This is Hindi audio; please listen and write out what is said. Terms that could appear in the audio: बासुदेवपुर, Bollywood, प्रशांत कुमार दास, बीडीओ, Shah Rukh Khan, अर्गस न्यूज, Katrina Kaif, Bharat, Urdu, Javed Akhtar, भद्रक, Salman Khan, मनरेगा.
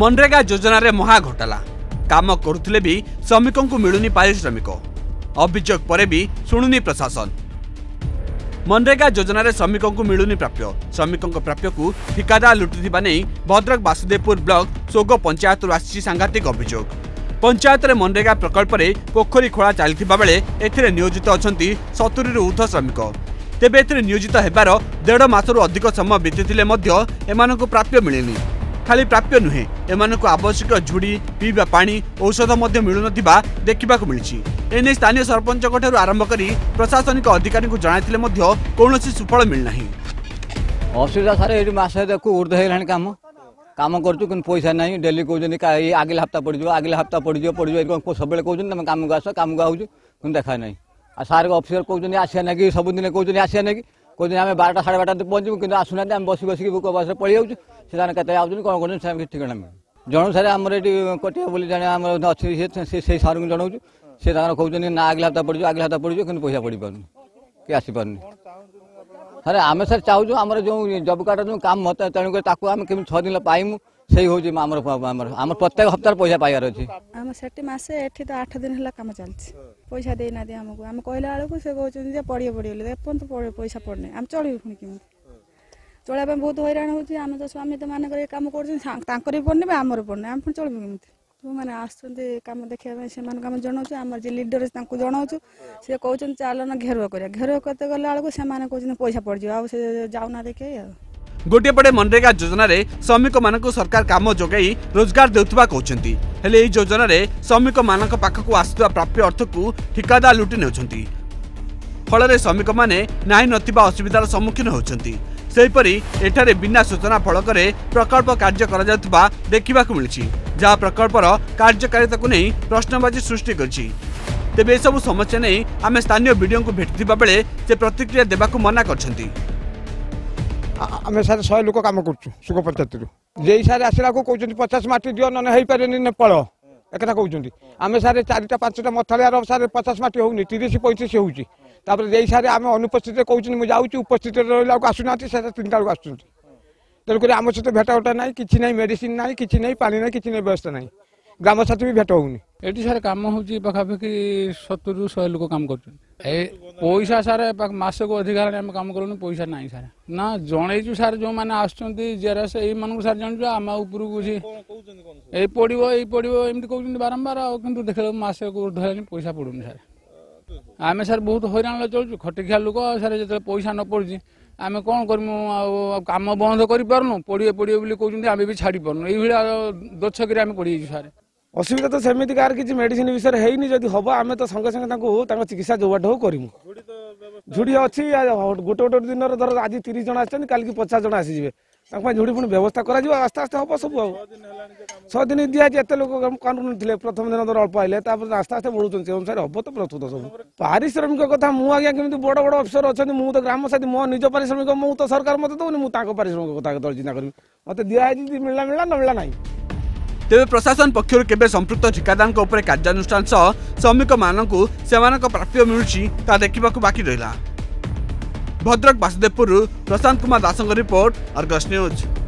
मनरेगा योजन महा घोटाला काम करुले भी श्रमिकों को मिलूनी पारिश्रमिक अभियोग पर भी शुणुनी प्रशासन। मनरेगा योजन श्रमिकों को मिलूनी प्राप्य श्रमिकों प्राप्य को ठिकादार लुटुवा नहीं भद्रक बासुदेवपुर ब्लॉक सोग पंचायत आसी सांघातिक अभियोग। पंचायत मनरेगा प्रकल्प में पोखरी खोला चलता बेले एयोजित अच्छा 70 ऊर्ध श्रमिक तेबे नियोजित होबार 1.5 मासरू अधिक समय बीती प्राप्य मिलनी। खाली प्राप्य नुहे एमानकु आवश्यक झुड़ी पीवा पानी औषध मिलुन देखा मिली। एने स्थानीय सरपंच आरंभ कर प्रशासनिक अधिकारी को जनाइले कौन सुफल मिलना असुविधा। सारे मस ऊर्ध है कम कम कर पैसा ना डेली कहते आगे हफ्ता पड़ो आगे हफ्ता पड़ो सब कौन कम को आस कम को देखा ना। आ सारे अफिसर कहते हैं आसा ना कि सबुदिन कहते आसा ना कि कहते हैं आम 12टा साढ़े 12टा पहुँचू कि आसुना आम बस बसिक बस पड़ी जाऊँ से आते कौन कर ठिकाना मिले जनु सारे आम कटिया बोली जन आम अच्छे से सार को जनाऊँ से कहते ना आगे हफ्ता पड़ो कि पैसा पड़ पार कि आसपार सारे आम सर चाहूँ आम जो जब कार्ड जो कम तेणुक आम कमी 6 दिन पाइमु से हूँ आम प्रत्येक हफ्तार पैसा पाइबार अच्छे आम से मसे ये तो 8 दिन है कम चलती पैसा देना आमको आम कहला बेलू से कहते पड़े पड़े एपर्त पैसा पड़ना आम चलू पी चल बहुत हईराण होम तो स्वामी तो मानक कम कर पड़ने आमर पड़ना आम चलू कमी जो मैंने आम देखा से आम जनाऊँ आम जी लिडर जनाऊँ से कहते चलन घेरुआ कर घेरुआ करते गला बेलू से कहते पैसा पड़ जाए जाऊना देखे गोटे पटे मनरेगा योजन श्रमिक मानक सरकार काम जोगाई रोजगार देउतबा कहउचंती हेले एई योजन श्रमिक मानक पाखकु आसुवा प्राप्य अर्थ को ठिकादार लुटि नेउचंती फल श्रमिक माने नाहि नथिबा असुविधार सम्मुखीन होउचंती। सेहिपरि एठारे बिना सूचना फलक प्रकल्प कार्य करा जाउतबा देखिबाकु मिलिछि जहा प्रकल्पर कार्यकारिता को नहीं प्रश्नबाजी सृष्टि करछि। तेबे ए सबु समस्या नहीं आमे स्थानीय बीडीओ को भेटिथिबा बेले से प्रतिक्रिया देबाकु मना करछंती। आम सारे 100 लोक कम कर पंचायत जे सारे आसला कहते 50 माटी दिव नई पारे पल एक कहते आम सारे 4-5टा मथालिया सारे 50 माटी होनी 30-35 होपर जे सारे आम अनुपस्थित कहते मुझे जाऊँगी उपस्थित रहा आसूना सारे 3टा बेलू आस तेणुक आम सहित भेटाघटा ना कि ना मेडिसीन ना कि ना पा ना कि व्यवस्था ना ग्राम साथ भी भेट होनी। ये सारे कम हो पाखापाखि 70-100 लोक कम कर पैसा सारे मस को अधिकार कम कर पैसा ना सारे ना जनइु सारे जो मैंने आसारा से सारे जानू आम उपर ये पड़ो ये पड़ो एमती कहते बारंबार आंतु देखा मस को पैसा पड़ून सारे आम सारे बहुत हईराण चलू खटिकिया लोक सारे जो पैसा न पड़ी आम कौन करम बंद करूँ पड़े पड़े कहते आम भी छाड़ी पार्न ये दोछक आम पड़ जाए सारे असुविधा तो सेमती कार कि मेडिसीन विषय होनी जब हम आम तो संगे संगे चिकित्सा जो बाटे हूँ करूँ झुड़ी अच्छी गोटे गोटे दिन धर आज 30 जन आल कि 50 जन आसीजे झुड़ी पुणी व्यवस्था करस्ते आस्ते हम सब 6 दिन दिखाई एत लोग प्रथम दिन धर अल्प आइले आस्ते आस्ते बढ़ुन से अनुसार हम तो प्रस्तुत सब पारिश्रमिक कथा मुझे आज्ञा बड़ बड़ अफिसर अच्छा मुझे ग्राम साथी मो निज पारिश्रमिक मु तो सरकार मत दौनी मुझे पारिश्रमिक कथा के चिंता करी मत दिखाई मिलला मिलला न मिलला ना। तेबे प्रशासन पक्षर केबे संपृक्त ठिकादान उपर कार्यानुष्ठान सह श्रमिक मानकु सेमानक प्राप्य मिलुछि ता देखिबाकु बाकी रहिला। भद्रक बासुदेवपुर प्रशांत कुमार दास report, अर्गस न्यूज।